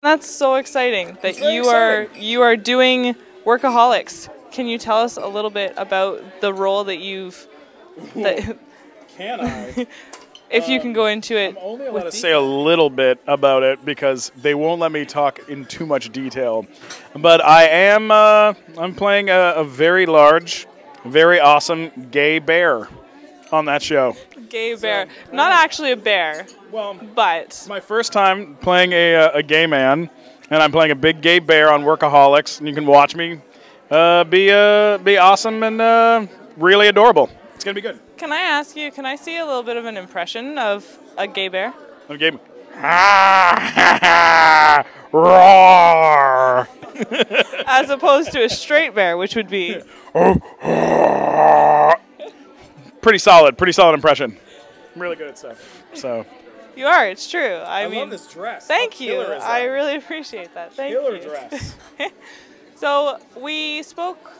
That's so exciting that you are doing Workaholics. Can you tell us a little bit about the role that you've? Can I? If you can go into it. I'm only allowed to say a little bit about it because they won't let me talk in too much detail. But I am I'm playing a very large, very awesome gay bear on that show. Gay bear. So, not actually a bear. Well, but it's my first time playing a gay man, and I'm playing a big gay bear on Workaholics, and you can watch me be awesome and really adorable. It's going to be good. Can I ask you, can I see a little bit of an impression of a gay bear? A gay bear. Roar! As opposed to a straight bear, which would be... Pretty solid impression. I'm really good at stuff, so... You are, it's true. I mean, love this dress. Thank you. I really appreciate that. Thank you. Killer dress. So we spoke,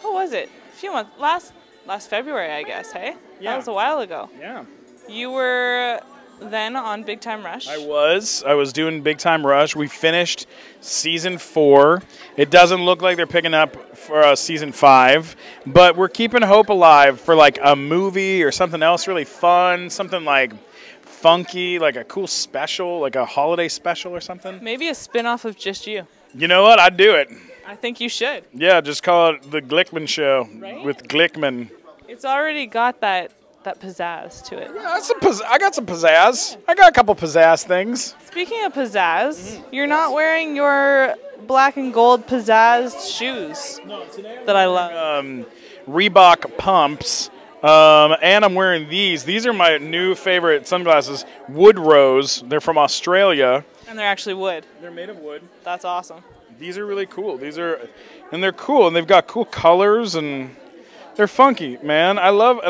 what was it? A few months, last February, I guess, hey? Yeah. That was a while ago. Yeah. You were then on Big Time Rush. I was doing Big Time Rush. We finished season 4. It doesn't look like they're picking up for season 5, but we're keeping hope alive for like a movie or something else really fun, something like funky, like a cool special, like a holiday special or something. Maybe a spin-off of Just You. You know what? I'd do it. I think you should. Yeah, just call it The Glickman Show, right? With Glickman. It's already got that pizzazz to it. Yeah, I got some pizzazz. Yeah. I got a couple pizzazz things. Speaking of pizzazz, you're not wearing your black and gold pizzazzed shoes that I love. Reebok pumps, and I'm wearing these. These are my new favorite sunglasses, Woodrose. They're from Australia. And they're actually wood. They're made of wood. That's awesome. These are really cool. They're cool, and they've got cool colors, and they're funky, man. I love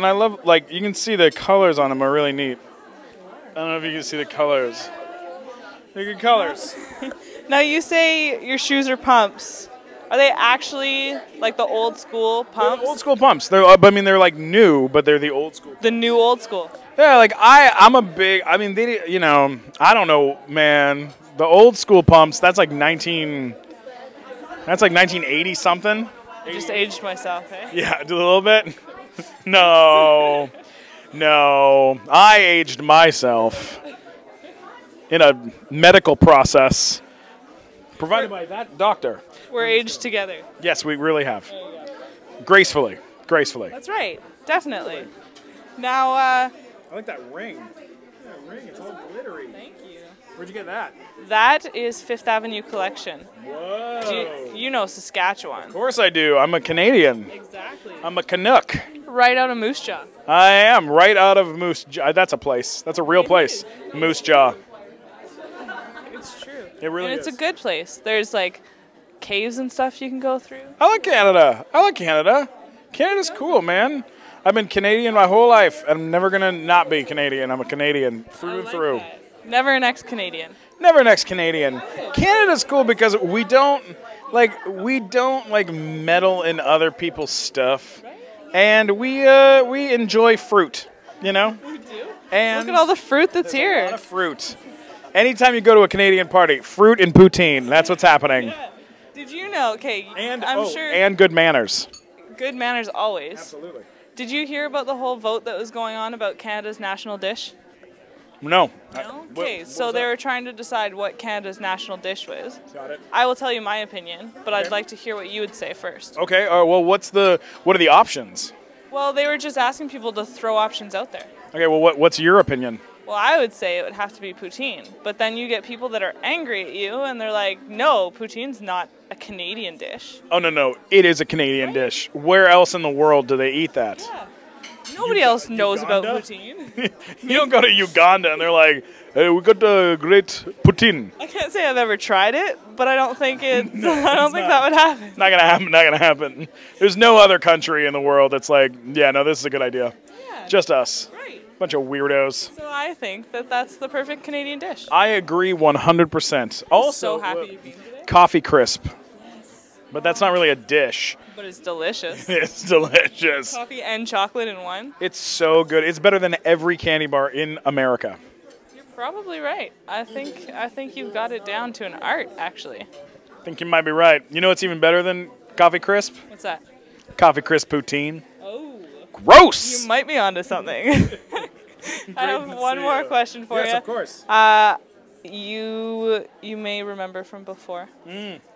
like you can see the colors on them are really neat. I don't know if you can see the colors. They're good colors. Now you say your shoes are pumps. Are they actually like the old school pumps? They're old school pumps. They're I mean they're like new, but they're the old school. Pumps. The new old school. Yeah, like I'm a big. I mean they you know I don't know man the old school pumps that's like 19. That's like 1980 something. I just aged myself, eh? Yeah, a little bit. No, I aged myself in a medical process provided by that doctor. We're aged together. Yes, we really have. Gracefully. That's right, definitely. Now, I like that ring. That ring, it's all glittery. Thank you. Where'd you get that? That is Fifth Avenue Collection. Whoa. You know Saskatchewan. Of course I do. I'm a Canadian. Exactly. I'm a Canuck. Right out of Moose Jaw. I am. Right out of Moose Jaw. That's a place. That's a real place. Moose Jaw. It's true. It really is. And it's a good place. There's like caves and stuff you can go through. I like Canada. Canada's cool, man. I've been Canadian my whole life. I'm never going to not be Canadian. I'm a Canadian through and through. That. Never an ex-Canadian. Canada's cool because we don't meddle in other people's stuff, and we enjoy fruit, you know. We do. And look at all the fruit that's here. A lot of fruit. Anytime you go to a Canadian party, fruit and poutine. That's what's happening. Yeah. Did you know? Okay, and I'm sure. And good manners. Good manners always. Absolutely. Did you hear about the whole vote that was going on about Canada's national dish? No. No? Okay, so they were trying to decide what Canada's national dish was. Got it. I will tell you my opinion, but okay. I'd like to hear what you would say first. Okay, well, what are the options? Well, they were just asking people to throw options out there. Okay, well, what's your opinion? Well, I would say it would have to be poutine, but then you get people that are angry at you, and they're like, no, poutine's not a Canadian dish. Oh, no, it is a Canadian dish. Where else in the world do they eat that? Yeah. Nobody else knows about poutine. You don't go to Uganda and they're like, hey, we got the great poutine. I can't say I've ever tried it, but I don't think it. No, I don't think that would happen. Not gonna happen. There's no other country in the world that's like, yeah, no, this is a good idea. Yeah. Just us. Right. Bunch of weirdos. So I think that that's the perfect Canadian dish. I agree 100%. Also, so happy you've been today. Coffee Crisp. But that's not really a dish. But it's delicious. It's delicious. Coffee and chocolate in one. It's so good. It's better than every candy bar in America. You're probably right. I think you've got it down to an art, actually. I think you might be right. You know what's even better than Coffee Crisp? What's that? Coffee Crisp Poutine. Oh. Gross! You might be onto something. I have one more question for you. Yes, of course. You may remember from before.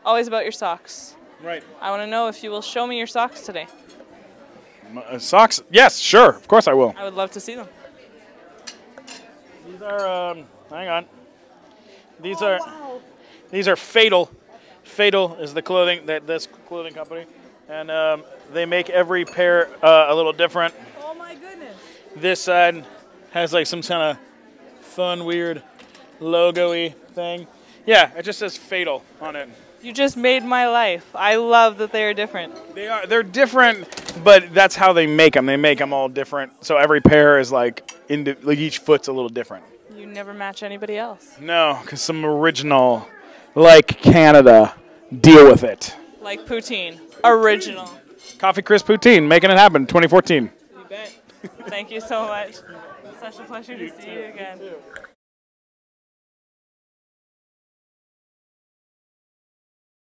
Always about your socks. Right. I want to know if you will show me your socks today. Socks? Yes, sure. Of course I will. I would love to see them. These are, hang on. These are, wow. These are Fatal. Fatal is the clothing, this clothing company. And they make every pair a little different. Oh my goodness. This side has like some kind of fun, weird, logo-y thing. Yeah, it just says Fatal on it. You just made my life. I love that they are different. They are. They're different, but that's how they make them. They make them all different. So every pair is like each foot's a little different. You never match anybody else. No, because some original, like Canada, deal with it. Like Poutine. Original. Coffee Crisp Poutine, making it happen, 2014. You bet. Thank you so much. It's such a pleasure to see you again.